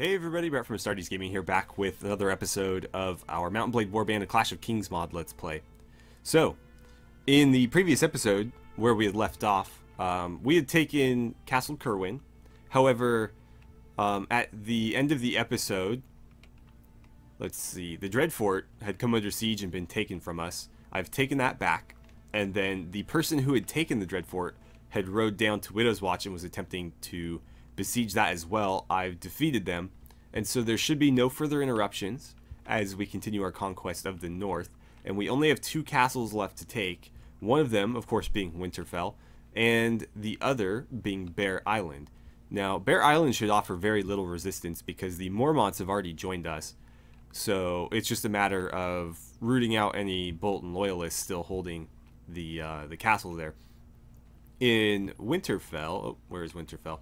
Hey everybody, Brett from Astartes Gaming here, back with another episode of our Mount & Blade Warband, a Clash of Kings mod Let's Play. So, in the previous episode, where we had left off, we had taken Castle Kerwin. However, at the end of the episode, let's see, the Dreadfort had come under siege and been taken from us. I've taken that back, and then the person who had taken the Dreadfort had rode down to Widow's Watch and was attempting to besiege that as well. I've defeated them, and so there should be no further interruptions as we continue our conquest of the north, and we only have two castles left to take, one of them of course being Winterfell and the other being Bear Island. Now Bear Island should offer very little resistance because the Mormonts have already joined us, so it's just a matter of rooting out any Bolton loyalists still holding the castle there. In Winterfell, oh, where is Winterfell?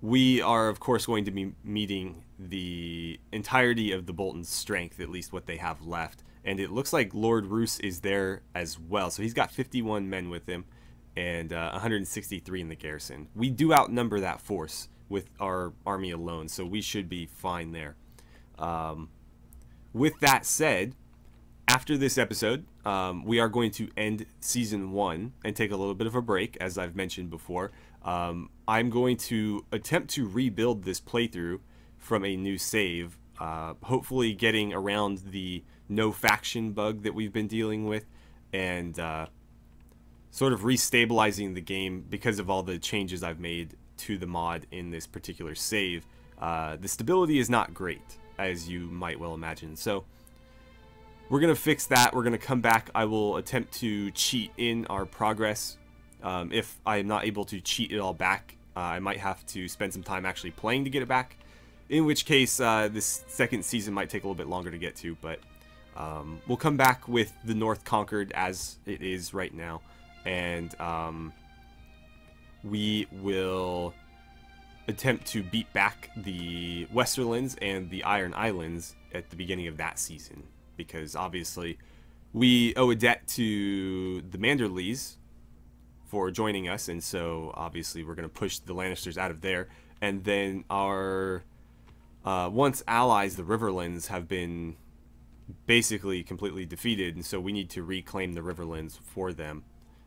We are, of course, going to be meeting the entirety of the Bolton's strength, at least what they have left. And it looks like Lord Roose is there as well. So he's got 51 men with him and 163 in the garrison. We do outnumber that force with our army alone, so we should be fine there. With that said, after this episode, we are going to end Season 1 and take a little bit of a break, as I've mentioned before. I'm going to attempt to rebuild this playthrough from a new save, hopefully getting around the no faction bug that we've been dealing with, and sort of restabilizing the game because of all the changes I've made to the mod in this particular save. The stability is not great, as you might well imagine, so we're going to fix that. We're going to come back. I will attempt to cheat in our progress. If I'm not able to cheat it all back, I might have to spend some time actually playing to get it back, in which case this second season might take a little bit longer to get to, but we'll come back with the North conquered as it is right now, and we will attempt to beat back the Westerlands and the Iron Islands at the beginning of that season, because obviously we owe a debt to the Manderleys for joining us, and so obviously we're going to push the Lannisters out of there, and then our once allies, the Riverlands, have been basically completely defeated, and so we need to reclaim the Riverlands for them.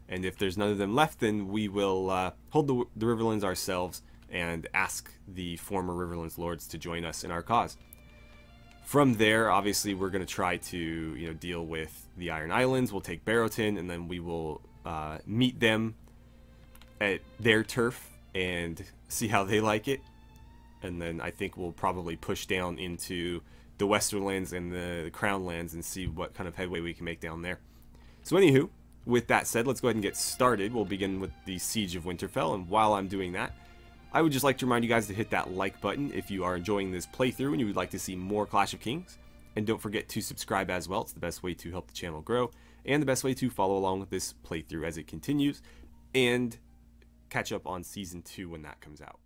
And if there's none of them left, then we will hold the Riverlands ourselves and ask the former Riverlands lords to join us in our cause. From there, obviously, we're going to try to, you know, deal with the Iron Islands. We'll take Barrowton, and then we will meet them at their turf and see how they like it, and then I think we'll probably push down into the Westerlands and the Crown Lands and see what kind of headway we can make down there. So anywho, with that said, let's go ahead and get started. We'll begin with the Siege of Winterfell, and while I'm doing that, I would just like to remind you guys to hit that like button if you are enjoying this playthrough and you would like to see more Clash of Kings, and don't forget to subscribe as well. It's the best way to help the channel grow and the best way to follow along with this playthrough as it continues, and catch up on Season 2 when that comes out.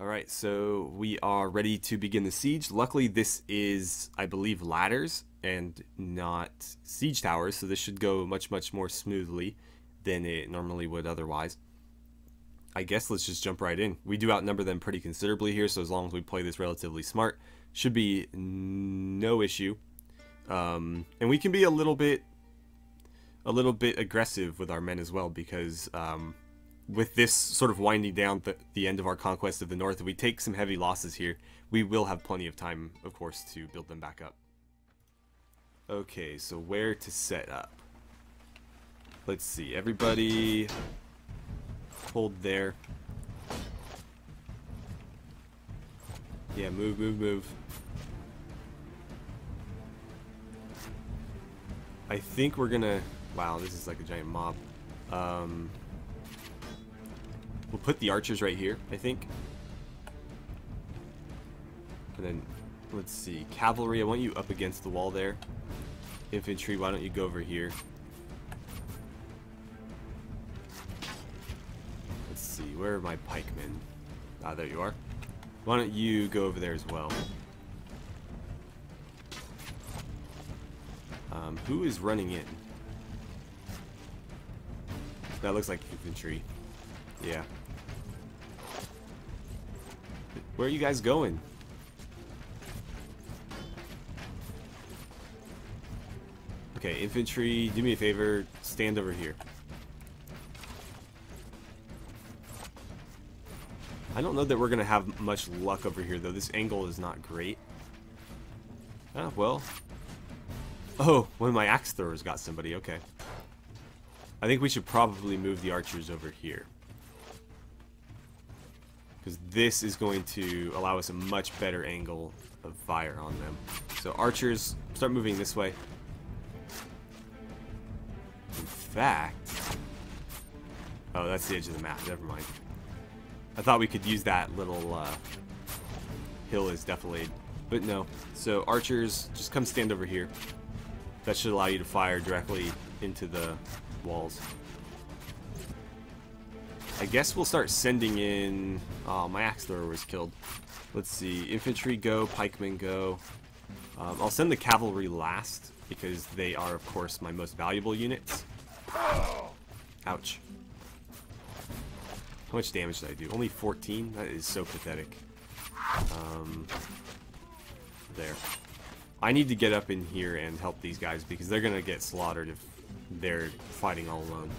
Alright, so we are ready to begin the siege. Luckily this is, I believe, ladders and not siege towers, so this should go much, much more smoothly than it normally would otherwise. I guess let's just jump right in. We do outnumber them pretty considerably here, so as long as we play this relatively smart, should be no issue. And we can be a little bit aggressive with our men as well, because with this sort of winding down the end of our conquest of the north, if we take some heavy losses here, we will have plenty of time, of course, to build them back up. Okay, so where to set up? Let's see, everybody hold there. Yeah, move, move, move. I think we're gonna... wow, this is like a giant mob. We'll put the archers right here, I think. And then, let's see. Cavalry, I want you up against the wall there. Infantry, why don't you go over here? Let's see, where are my pikemen? Ah, there you are. Why don't you go over there as well? Who is running in? That looks like infantry. Yeah. Where are you guys going? Okay, infantry, do me a favor, stand over here. I don't know that we're gonna have much luck over here though. This angle is not great. Ah, well. Oh, one of my axe throwers got somebody, okay. I think we should probably move the archers over here. Because this is going to allow us a much better angle of fire on them. So archers, start moving this way. In fact, oh, that's the edge of the map. Never mind. I thought we could use that little hill as defilade, but no. So archers, just come stand over here. That should allow you to fire directly into the walls. I guess we'll start sending in. Oh, my axe thrower was killed. Let's see. Infantry go. Pikemen go. I'll send the cavalry last because they are, of course, my most valuable units. Ouch. How much damage did I do? Only 14? That is so pathetic. There. I need to get up in here and help these guys because they're going to get slaughtered if they're fighting all alone.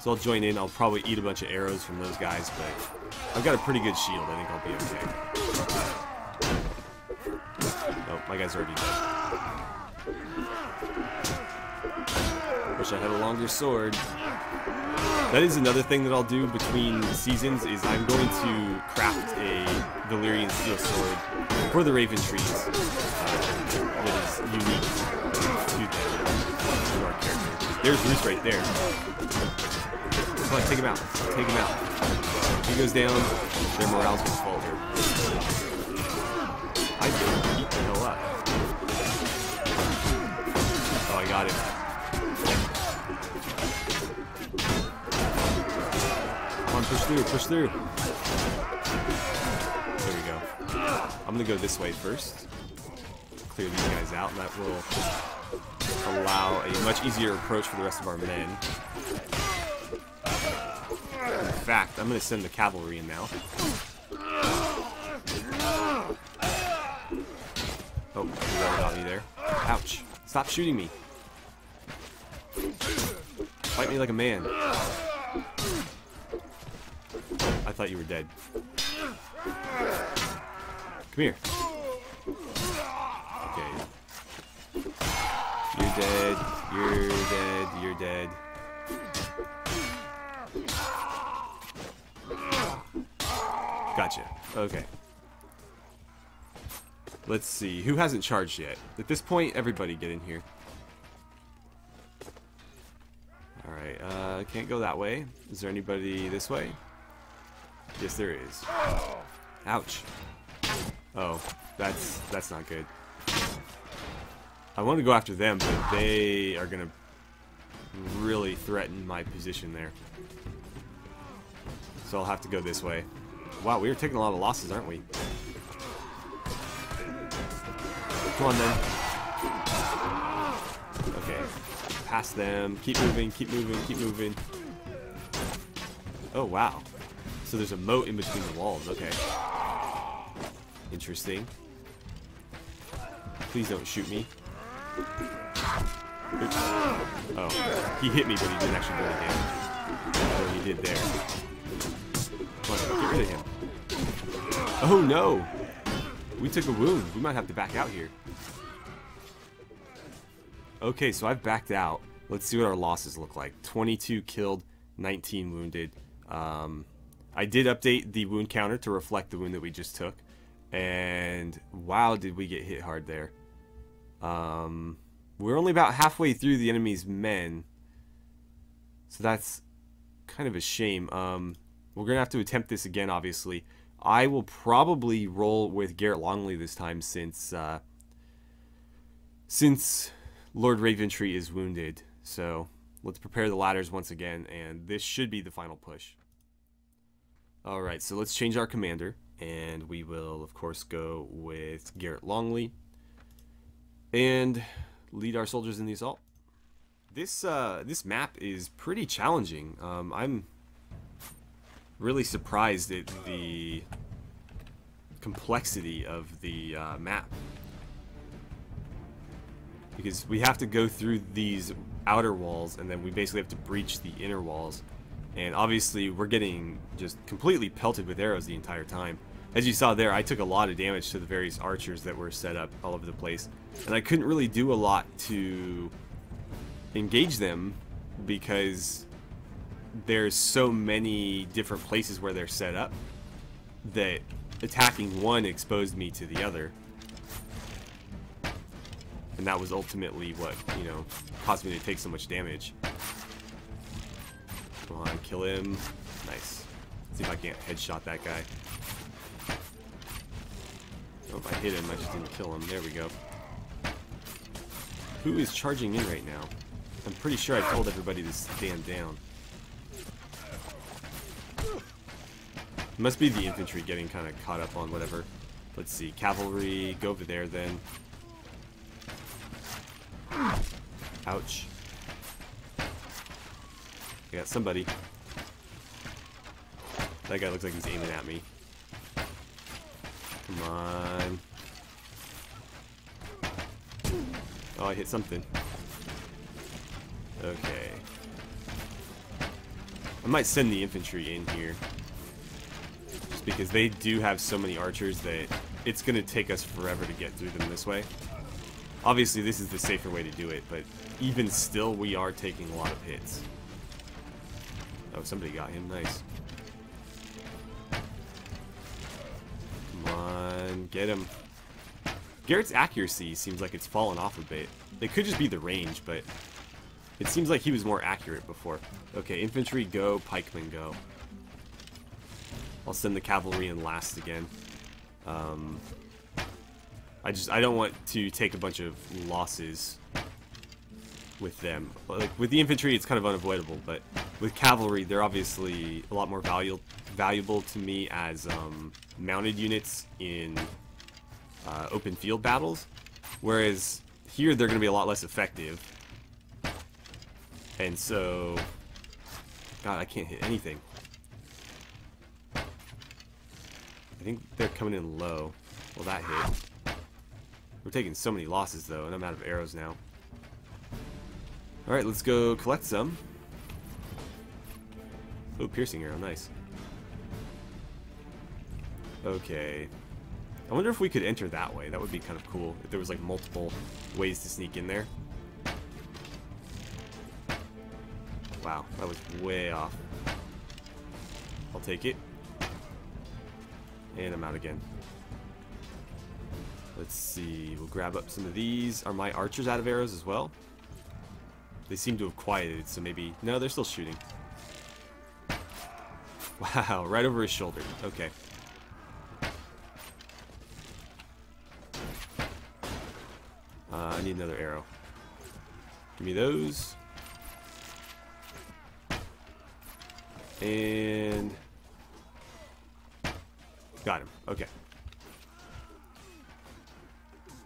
So I'll join in. I'll probably eat a bunch of arrows from those guys, but I've got a pretty good shield. I think I'll be okay. Oh, my guy's already dead. Wish I had a longer sword. That is another thing that I'll do between seasons is I'm going to craft a Valyrian steel sword for the Raventrees that is unique to our character. There's Roose right there. Come on, take him out. Take him out. He goes down, their morale's gonna falter. I can beat the hell up. Oh, I got him. Push through, push through. There we go. I'm gonna go this way first. Clear these guys out, and that will allow a much easier approach for the rest of our men. In fact, I'm gonna send the cavalry in now. Oh, that got me there. Ouch. Stop shooting me. Fight me like a man. I thought you were dead. Come here. Okay. You're dead. You're dead. You're dead. Gotcha. Okay. Let's see. Who hasn't charged yet? At this point, everybody get in here. Alright. Can't go that way. Is there anybody this way? Yes, there is. Ouch. Oh, that's not good. I want to go after them, but they are going to really threaten my position there. So I'll have to go this way. Wow, we are taking a lot of losses, aren't we? Come on, then. Okay. Past them. Keep moving, keep moving, keep moving. Oh, wow. So there's a moat in between the walls, okay. Interesting. Please don't shoot me. Oops. Oh, he hit me, but he didn't actually do any damage. Oh, he did there. Come on, get rid of him. Oh no! We took a wound. We might have to back out here. Okay, so I've backed out. Let's see what our losses look like. 22 killed, 19 wounded. I did update the wound counter to reflect the wound that we just took. And wow, did we get hit hard there. We're only about halfway through the enemy's men. So that's kind of a shame. We're going to have to attempt this again, obviously. I will probably roll with Garrett Longley this time since Lord Raventree is wounded. So let's prepare the ladders once again. And this should be the final push. Alright, so let's change our commander, and we will, of course, go with Garrett Longley, and lead our soldiers in the assault. This map is pretty challenging. I'm really surprised at the complexity of the map. Because we have to go through these outer walls, and then we basically have to breach the inner walls. And obviously, we're getting just completely pelted with arrows the entire time. As you saw there, I took a lot of damage to the various archers that were set up all over the place. And I couldn't really do a lot to engage them because there's so many different places where they're set up that attacking one exposed me to the other. And that was ultimately what, you know, caused me to take so much damage. Come on, kill him. Nice. Let's see if I can't headshot that guy. Oh, I hit him. I just didn't kill him. There we go. Who is charging in right now? I'm pretty sure I told everybody to stand down. It must be the infantry getting kind of caught up on whatever. Let's see. Cavalry. Go over there then. Ouch. I got somebody. That guy looks like he's aiming at me. Come on. Oh, I hit something. Okay. I might send the infantry in here. Just because they do have so many archers that it's going to take us forever to get through them this way. Obviously, this is the safer way to do it, but even still, we are taking a lot of hits. Oh, somebody got him. Nice. Come on. Get him. Garrett's accuracy seems like it's fallen off a bit. It could just be the range, but it seems like he was more accurate before. Okay, infantry go, pikemen go. I'll send the cavalry in last again. I don't want to take a bunch of losses with them. Like with the infantry, it's kind of unavoidable, but with cavalry, they're obviously a lot more valuable to me as mounted units in open field battles, whereas here they're going to be a lot less effective. And so, God, I can't hit anything. I think they're coming in low. Well, that hit. We're taking so many losses, though, and I'm out of arrows now. Alright, let's go collect some. Oh, piercing arrow, nice. Okay. I wonder if we could enter that way. That would be kind of cool, if there was, like, multiple ways to sneak in there. Wow, that was way off. I'll take it. And I'm out again. Let's see, we'll grab up some of these. Are my archers out of arrows as well? They seem to have quieted, so maybe... No, they're still shooting. Wow, right over his shoulder. Okay. I need another arrow. Give me those. And... Got him. Okay.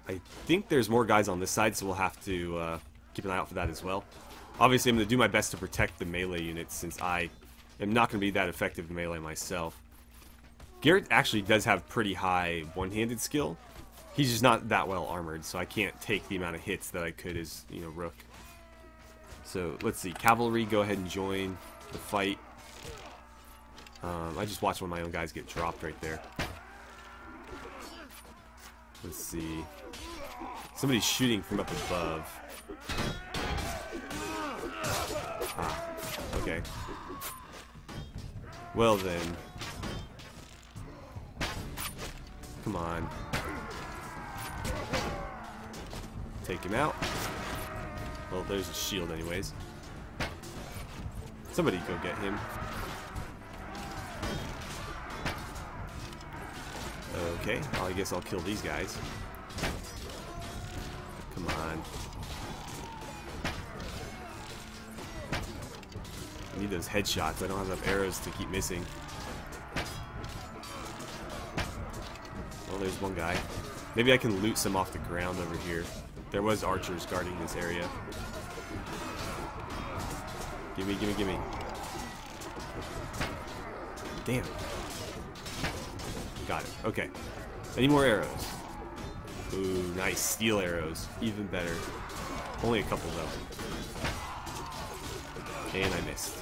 I think there's more guys on this side, so we'll have to keep an eye out for that as well. Obviously, I'm going to do my best to protect the melee units since I am not going to be that effective in melee myself. Garrett actually does have pretty high one-handed skill. He's just not that well armored, so I can't take the amount of hits that I could as, you know, Rook. So, let's see. Cavalry, go ahead and join the fight. I just watched one of my own guys get dropped right there. Let's see. Somebody's shooting from up above. Ah, okay. Well then. Come on. Take him out. Well, there's a shield anyways. Somebody go get him. Okay, well, I guess I'll kill these guys. Come on. I need those headshots. I don't have enough arrows to keep missing. Well, there's one guy. Maybe I can loot some off the ground over here. There was archers guarding this area. Gimme, gimme, gimme. Damn. Got it. Okay. Any more arrows? Ooh, nice. Steel arrows. Even better. Only a couple, though. And I missed.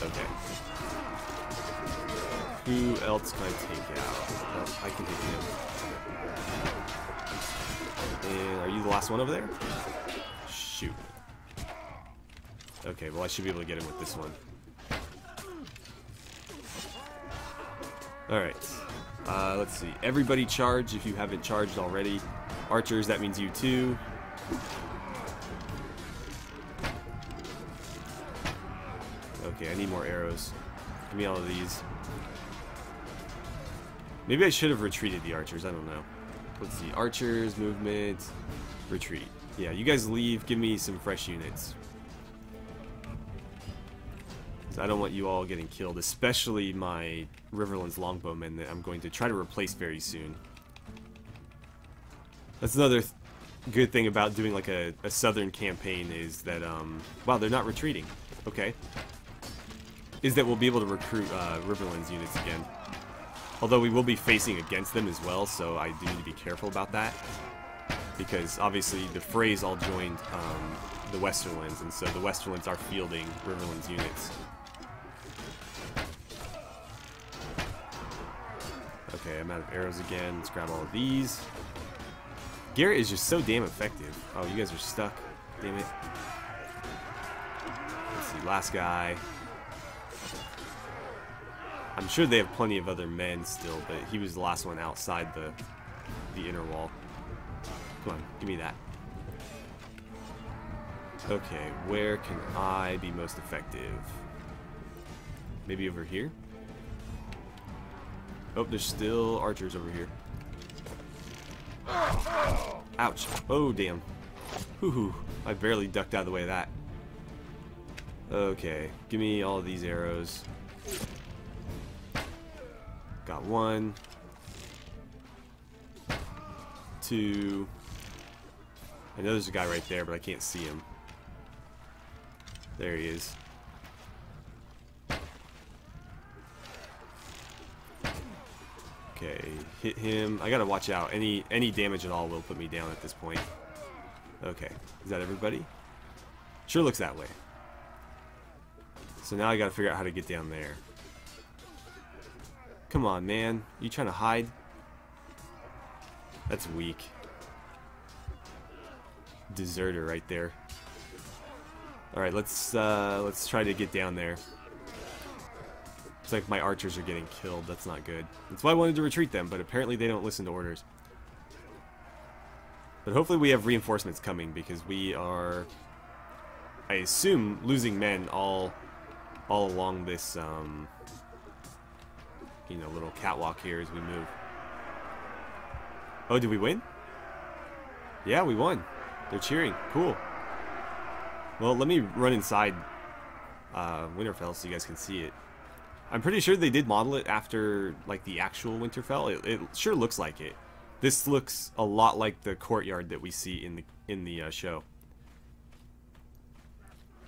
Okay. Who else can I take out? Well, I can take him. And are you the last one over there? Shoot. Okay, well I should be able to get him with this one. Alright. Let's see. Everybody charge if you haven't charged already. Archers, that means you too. Okay, I need more arrows. Give me all of these. Maybe I should have retreated the archers. I don't know. Let's see. Archers, movement, retreat. Yeah, you guys leave. Give me some fresh units. I don't want you all getting killed, especially my Riverlands longbowmen that I'm going to try to replace very soon. That's another good thing about doing like a southern campaign is that, wow, they're not retreating. Okay. Is that we'll be able to recruit Riverlands units again. Although we will be facing against them as well, so I do need to be careful about that. Because obviously the Freys all joined the Westerlands, and so the Westerlands are fielding Riverlands units. Okay, I'm out of arrows again. Let's grab all of these. Garrett is just so damn effective. Oh, you guys are stuck. Damn it. Let's see, last guy. I'm sure they have plenty of other men still, but he was the last one outside the inner wall. Come on, give me that. Okay, where can I be most effective? Maybe over here? Oh, there's still archers over here. Ouch. Oh, damn. Whoo-hoo. I barely ducked out of the way of that. Okay, give me all of these arrows. Got one. Two. I know there's a guy right there, but I can't see him. There he is. Okay, hit him. I gotta watch out. Any damage at all will put me down at this point. Okay, is that everybody? Sure looks that way. So now I gotta figure out how to get down there. Come on, man. You trying to hide? That's weak. Deserter right there. Alright, let's try to get down there. It's like my archers are getting killed. That's not good. That's why I wanted to retreat them, but apparently they don't listen to orders. But hopefully we have reinforcements coming, because we are, I assume, losing men all along this you know, little catwalk here as we move. Oh, did we win? Yeah, we won. They're cheering. Cool. Well, let me run inside Winterfell so you guys can see it. I'm pretty sure they did model it after, like, the actual Winterfell. It sure looks like it. This looks a lot like the courtyard that we see in the show.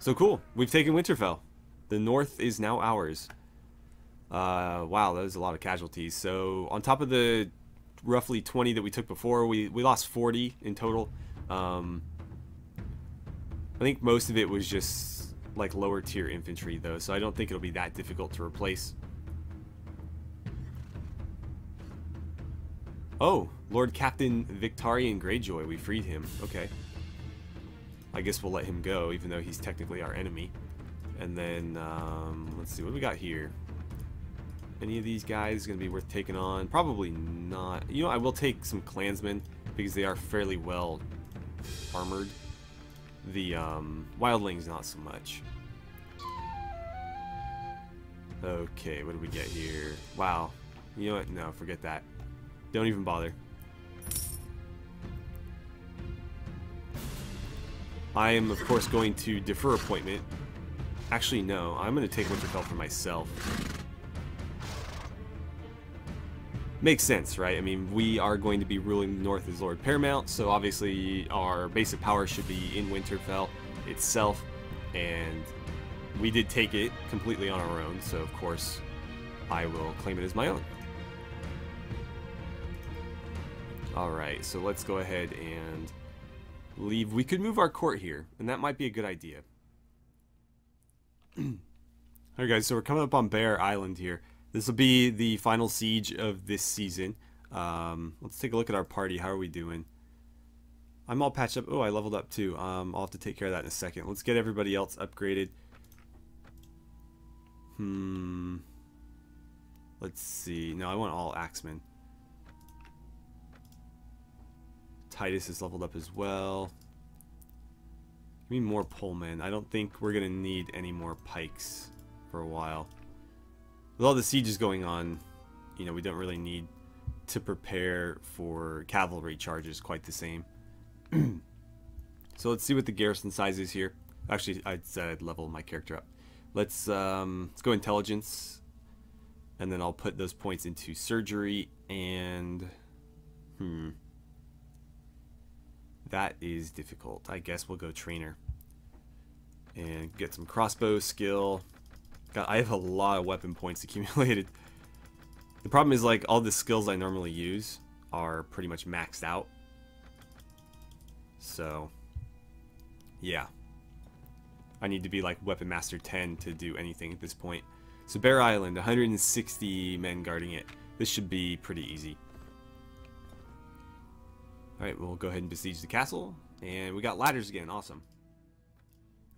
So cool. We've taken Winterfell. The north is now ours. Wow, that was a lot of casualties. So on top of the roughly 20 that we took before, we lost 40 in total. I think most of it was just like lower tier infantry though, so I don't think it'll be that difficult to replace. Oh, Lord Captain Victarion Greyjoy, we freed him. Okay, I guess we'll let him go even though he's technically our enemy. And then let's see what do we got here. Any of these guys gonna be worth taking on? Probably not. You know, I will take some clansmen because they are fairly well armored. The wildlings not so much. Okay, what do we get here? Wow. You know what? No, forget that. Don't even bother. I am of course going to defer appointment. Actually no, I'm gonna take Winterfell for myself. Makes sense, right? I mean, we are going to be ruling north as Lord Paramount, so obviously our base of power should be in Winterfell itself, and We did take it completely on our own, so of course I will claim it as my own. Alright, so let's go ahead and leave. We could move our court here, and that might be a good idea. Alright guys, so we're coming up on Bear Island here. This will be the final siege of this season. Let's take a look at our party. How are we doing? I'm all patched up. Oh, I leveled up too. I'll have to take care of that in a second. Let's get everybody else upgraded. Let's see. No, I want all axemen. Titus is leveled up as well. Give me more polemen. I don't think we're going to need any more pikes for a while. With all the sieges going on, you know, we don't really need to prepare for cavalry charges quite the same. So let's see what the garrison size is here. Actually, I said I'd level my character up. Let's go intelligence, and then I'll put those points into surgery and that is difficult. I guess we'll go trainer and get some crossbow skill. God, I have a lot of weapon points accumulated. The problem is, like, all the skills I normally use are pretty much maxed out. So, yeah. I need to be like Weapon Master 10 to do anything at this point. So Bear Island, 160 men guarding it. This should be pretty easy. Alright, we'll go ahead and besiege the castle. And we got ladders again, awesome.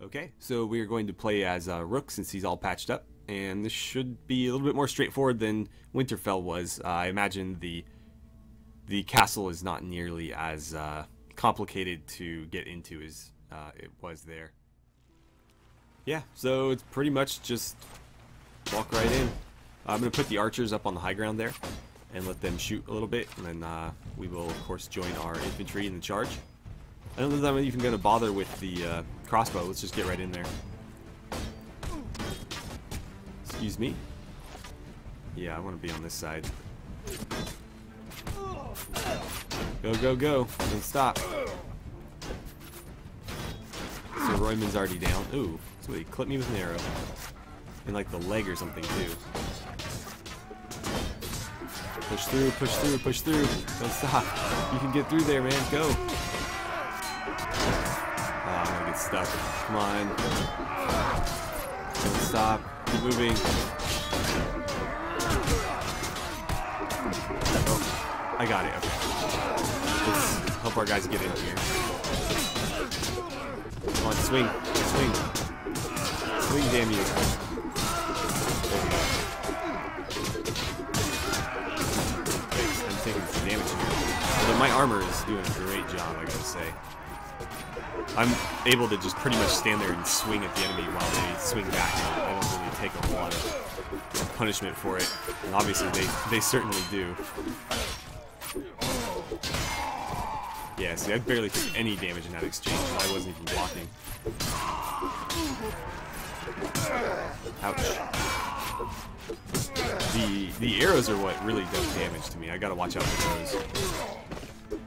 Okay, so we are going to play as Rook since he's all patched up. And this should be a little bit more straightforward than Winterfell was. I imagine the castle is not nearly as... complicated to get into as it was there. Yeah, so it's pretty much just walk right in. I'm going to put the archers up on the high ground there and let them shoot a little bit, and then we will of course join our infantry in the charge. I don't know that I'm even going to bother with the crossbow. Let's just get right in there. Excuse me. Yeah, I want to be on this side. Go, go, go. Don't stop. So Royman's already down. Ooh, somebody clipped me with an arrow. In like the leg or something too. Push through, push through, push through. Don't stop. You can get through there, man. Go. I'm gonna get stuck. Come on. Don't stop. Keep moving. Oh, I got it. Okay. Let's help our guys get in here. Come on, swing. Swing. Swing, damn you. There we go. Okay, I'm taking some damage here. Although my armor is doing a great job, I gotta say. I'm able to just pretty much stand there and swing at the enemy while they swing back. I don't really take a lot of punishment for it. And obviously, they certainly do. Yeah, see, I barely took any damage in that exchange, I wasn't even blocking. Ouch. The arrows are what really does damage to me. I gotta watch out for those.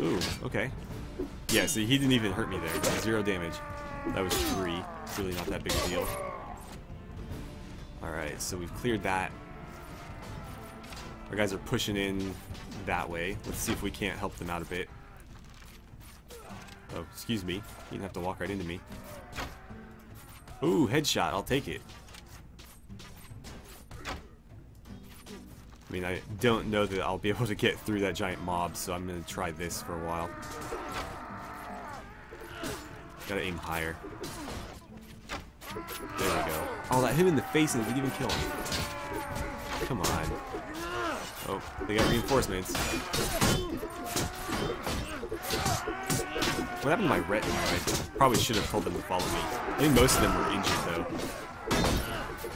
Ooh, okay. Yeah, see, he didn't even hurt me there. 0 damage. That was 3. It's really not that big a deal. Alright, so we've cleared that. Our guys are pushing in that way. Let's see if we can't help them out a bit. Oh, excuse me. You didn't have to walk right into me. Ooh, headshot. I'll take it. I mean, I don't know that I'll be able to get through that giant mob, so I'm going to try this for a while. Gotta aim higher. There we go. Oh, that hit him in the face and it didn't even kill him. Come on. Oh, they got reinforcements. What happened to my retinue? I probably should have told them to follow me. I think most of them were injured, though.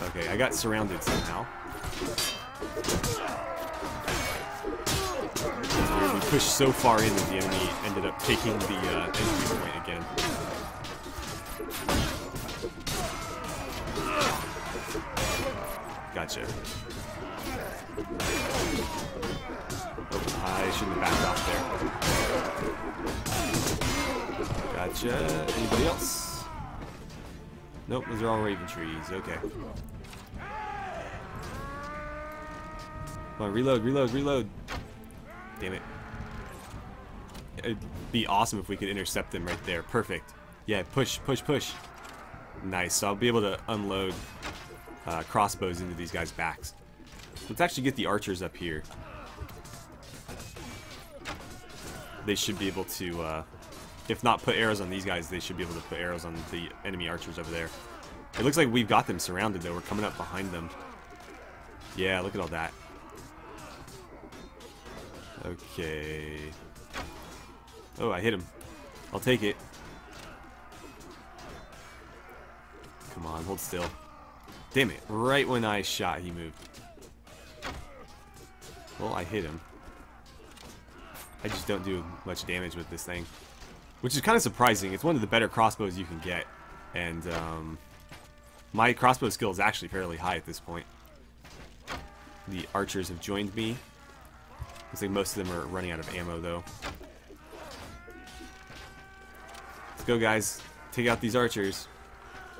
Okay, I got surrounded somehow. We pushed so far in that the enemy ended up taking the entry point again. Gotcha. I shouldn't have backed off there. Gotcha. Anybody else? Nope, those are all Raven trees. Okay. Come on, reload, reload, reload. Damn it. It'd be awesome if we could intercept them right there. Perfect. Yeah, push, push, push. Nice. So I'll be able to unload crossbows into these guys' backs. Let's actually get the archers up here. They should be able to, if not put arrows on these guys, they should be able to put arrows on the enemy archers over there. It looks like we've got them surrounded, though. We're coming up behind them. Yeah, look at all that. Okay. Oh, I hit him. I'll take it. Come on, hold still. Damn it. Right when I shot, he moved. Well, I hit him. I just don't do much damage with this thing. Which is kind of surprising. It's one of the better crossbows you can get. And my crossbow skill is actually fairly high at this point. The archers have joined me. Looks like most of them are running out of ammo, though. Let's go, guys. Take out these archers.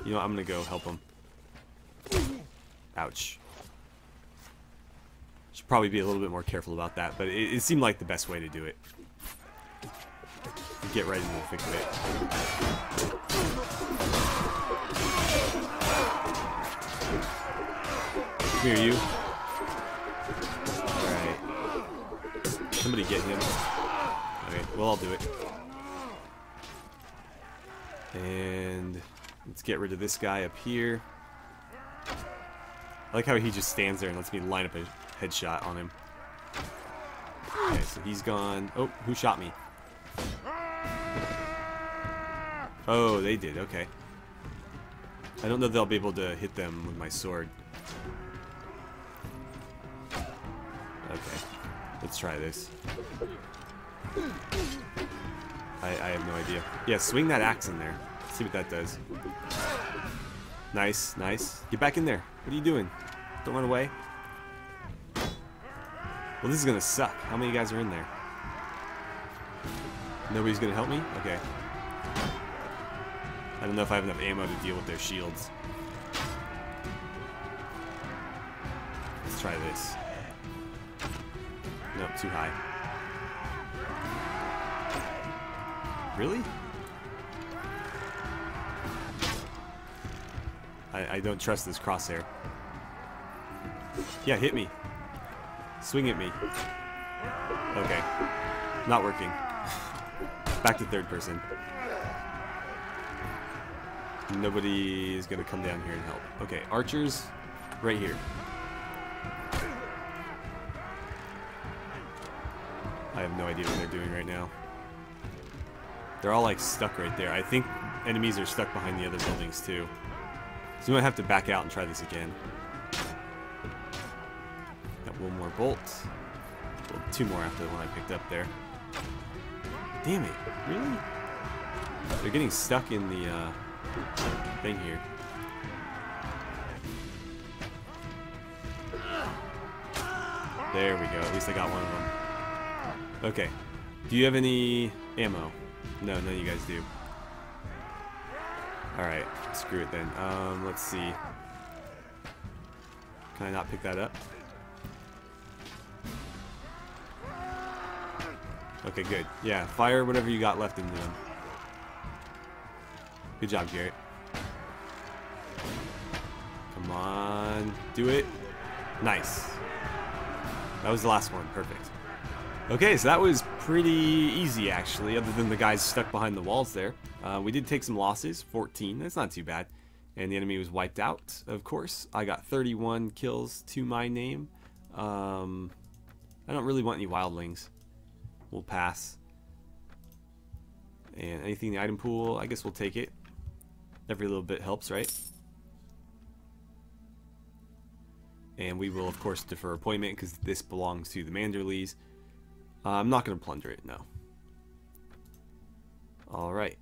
You know what? I'm going to go help them. Ouch. Should probably be a little bit more careful about that, but it seemed like the best way to do it. Get right into the thick of it. Come here, you. Alright. Somebody get him. Alright, well, I'll do it. And let's get rid of this guy up here. I like how he just stands there and lets me line up a headshot on him. Okay, so he's gone. Oh, who shot me? Oh, they did. Okay. I don't know if they'll be able to hit them with my sword. Okay. Let's try this. I have no idea. Yeah, swing that axe in there. Let's see what that does. Nice, nice. Get back in there. What are you doing? Don't run away. Well, this is going to suck. How many guys are in there? Nobody's going to help me? Okay. I don't know if I have enough ammo to deal with their shields. Let's try this. Nope, too high. Really? I don't trust this crosshair. Yeah, hit me. Swing at me. Okay. Not working. Back to third person. Nobody is going to come down here and help. Okay, archers right here. I have no idea what they're doing right now. They're all like stuck right there. I think enemies are stuck behind the other buildings too. So we might have to back out and try this again. Got one more bolt. Well, two more after the one I picked up there. Damn it, really? They're getting stuck in the thing here. There we go. At least I got one of them. Okay. Do you have any ammo? No, none of you guys do. Alright. Screw it then. Let's see. Can I not pick that up? Okay, good. Yeah, fire whatever you got left into them. Good job, Garrett. Come on. Do it. Nice. That was the last one. Perfect. Okay, so that was pretty easy, actually, other than the guys stuck behind the walls there. We did take some losses. 14. That's not too bad. And the enemy was wiped out, of course. I got 31 kills to my name. I don't really want any wildlings. We'll pass. And anything in the item pool, I guess we'll take it. Every little bit helps, right? And we will, of course, defer appointment because this belongs to the Manderleys. I'm not going to plunder it, no. Alright.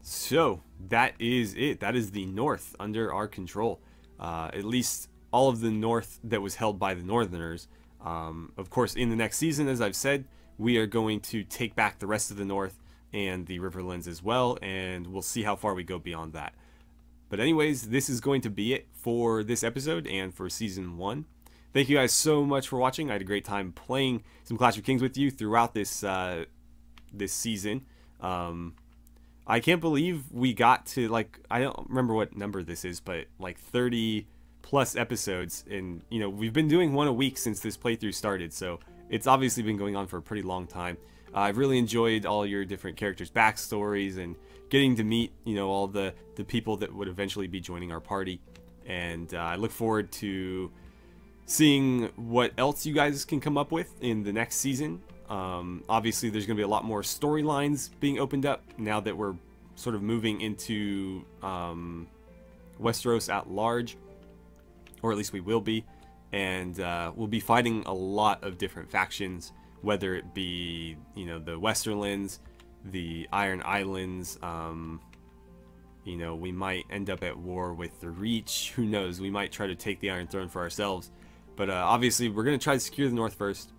So, that is it. That is the north under our control. At least all of the north that was held by the northerners. Of course, in the next season, as I've said, we are going to take back the rest of the north and the Riverlands as well, and we'll see how far we go beyond that. But anyways, this is going to be it for this episode and for Season 1. Thank you guys so much for watching. I had a great time playing some Clash of Kings with you throughout this this season. I can't believe we got to, like, I don't remember what number this is, but like 30 plus episodes. And, you know, we've been doing one a week since this playthrough started. So it's obviously been going on for a pretty long time. I've really enjoyed all your different characters' backstories and getting to meet, you know, all the people that would eventually be joining our party. And I look forward to seeing what else you guys can come up with in the next season. Obviously, there's going to be a lot more storylines being opened up now that we're sort of moving into Westeros at large, or at least we will be, and we'll be fighting a lot of different factions, whether it be, you know, the Westerlands, the Iron Islands. You know, we might end up at war with the Reach. Who knows? We might try to take the Iron Throne for ourselves, but obviously, we're going to try to secure the North first.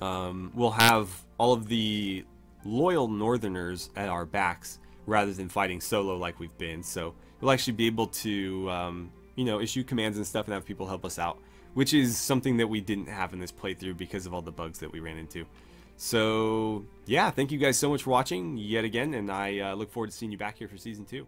We'll have all of the loyal Northerners at our backs rather than fighting solo like we've been, so we'll actually be able to you know, issue commands and stuff and have people help us out, which is something that we didn't have in this playthrough because of all the bugs that we ran into. So yeah, thank you guys so much for watching yet again, and I look forward to seeing you back here for Season 2.